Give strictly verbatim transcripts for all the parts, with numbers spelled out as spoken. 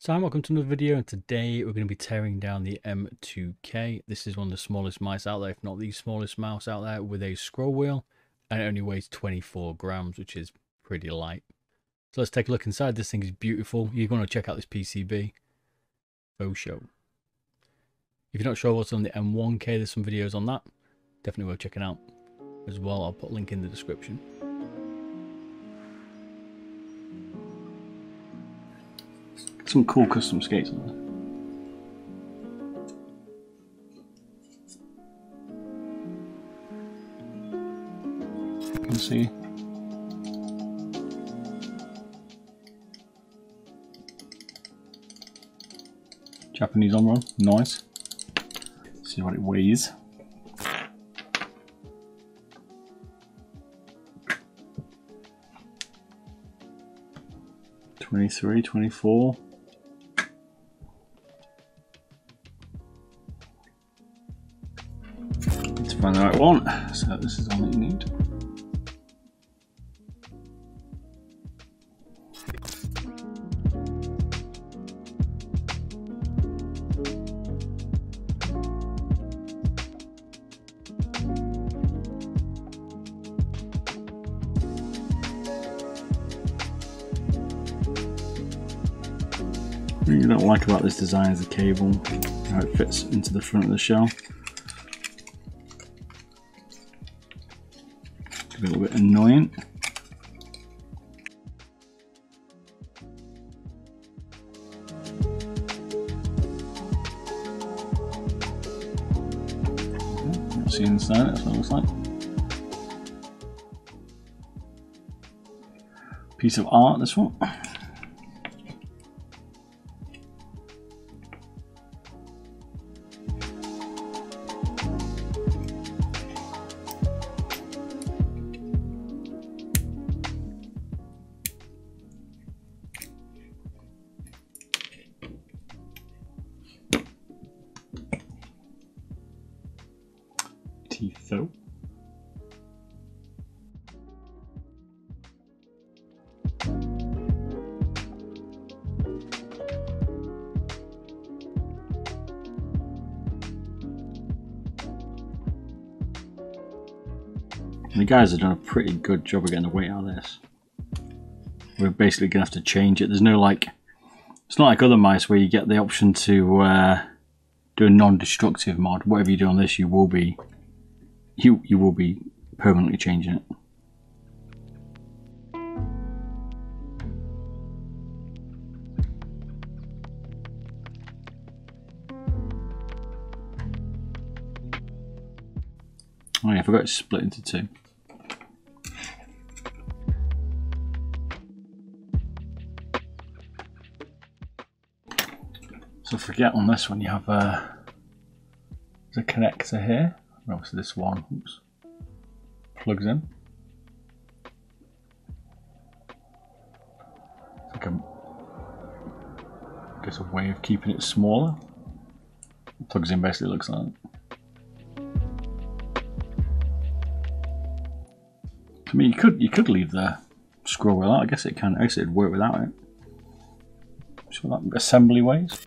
So hi, welcome to another video, and today we're going to be tearing down the M two K. This is one of the smallest mice out there, if not the smallest mouse out there, with a scroll wheel, and it only weighs twenty-four grams, which is pretty light. So let's take a look inside. This thing is beautiful. You're going to check out this P C B for show. If you're not sure what's on the M one K, there's some videos on that. Definitely worth checking out as well. I'll put a link in the description. Some cool custom skates on there. You can see. Japanese Omron, nice. See what it weighs. Twenty-three, twenty-four. Find the right one. So this is all that you need. What you don't like about this design is the cable, how it fits into the front of the shell. A little bit annoying. Okay, see inside, that's what it looks like. Piece of art, this one. So the guys have done a pretty good job of getting the weight out of this. We're basically gonna have to change it. There's no like, it's not like other mice where you get the option to uh, do a non-destructive mod. Whatever you do on this, you will be You, you will be permanently changing it. Oh yeah, I forgot it's split into two. So I forget on this one you have uh, the connector here. Obviously this one oops, plugs in. It's like a, I guess a way of keeping it smaller. It plugs in basically looks like. I mean you could you could leave the scroll wheel out, I guess it can I guess it'd work without it. So that assembly ways.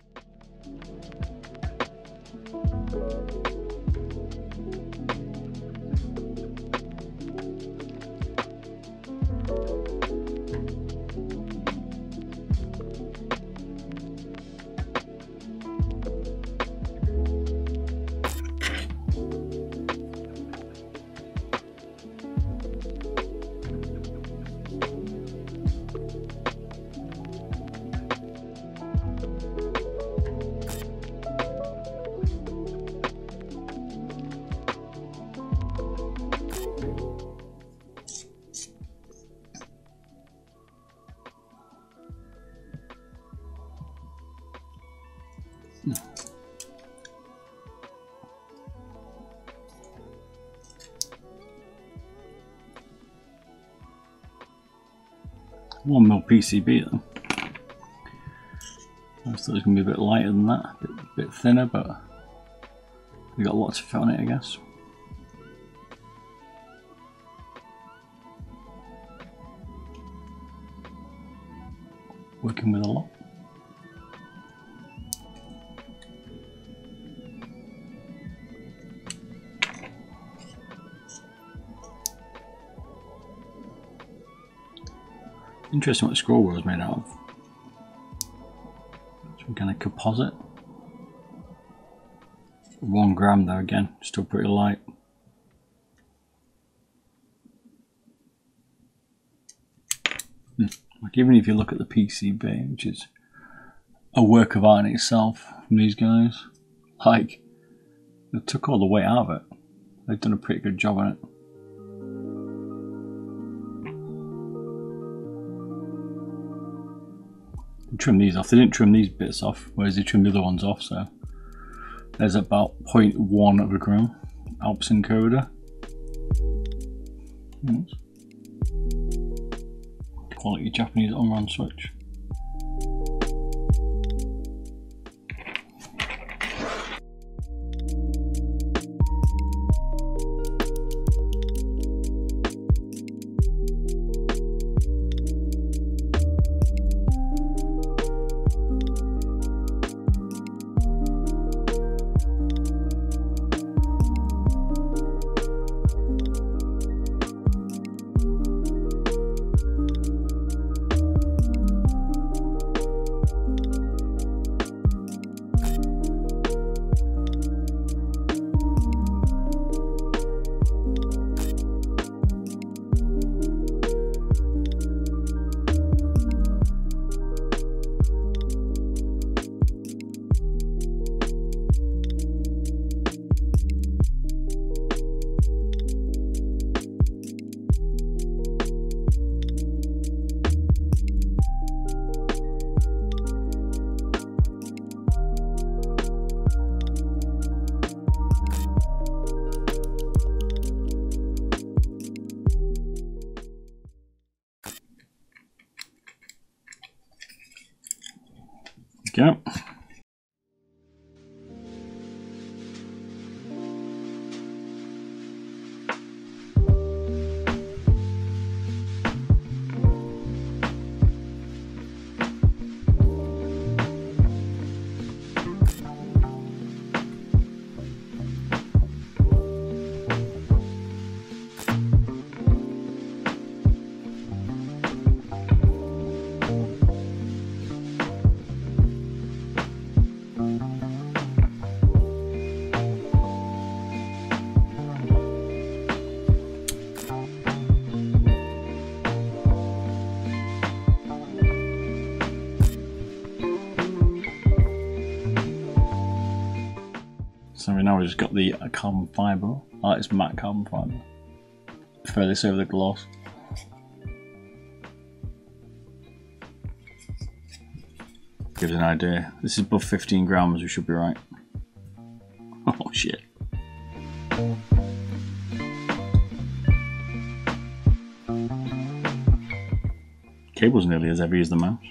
One mil P C B though. I thought it was going to be a bit lighter than that, a bit, a bit thinner, but we got lots to fit on it, I guess. Working with a lot. Interesting what the scroll wheel is made out of. Some kind of composite. One gram though, again, still pretty light. Like even if you look at the P C B, which is a work of art in itself from these guys, like they took all the weight out of it. They've done a pretty good job on it. Trim these off. They didn't trim these bits off, whereas they trimmed the other ones off. So there's about zero point one of a gram Alps encoder. Quality Japanese Omron switch. Yeah. So now we've just got the carbon fibre. Oh, it's matte carbon fibre. Prefer this over the gloss. Gives an idea. This is above fifteen grams, we should be right. Oh shit. Cable's nearly as heavy as the mouse.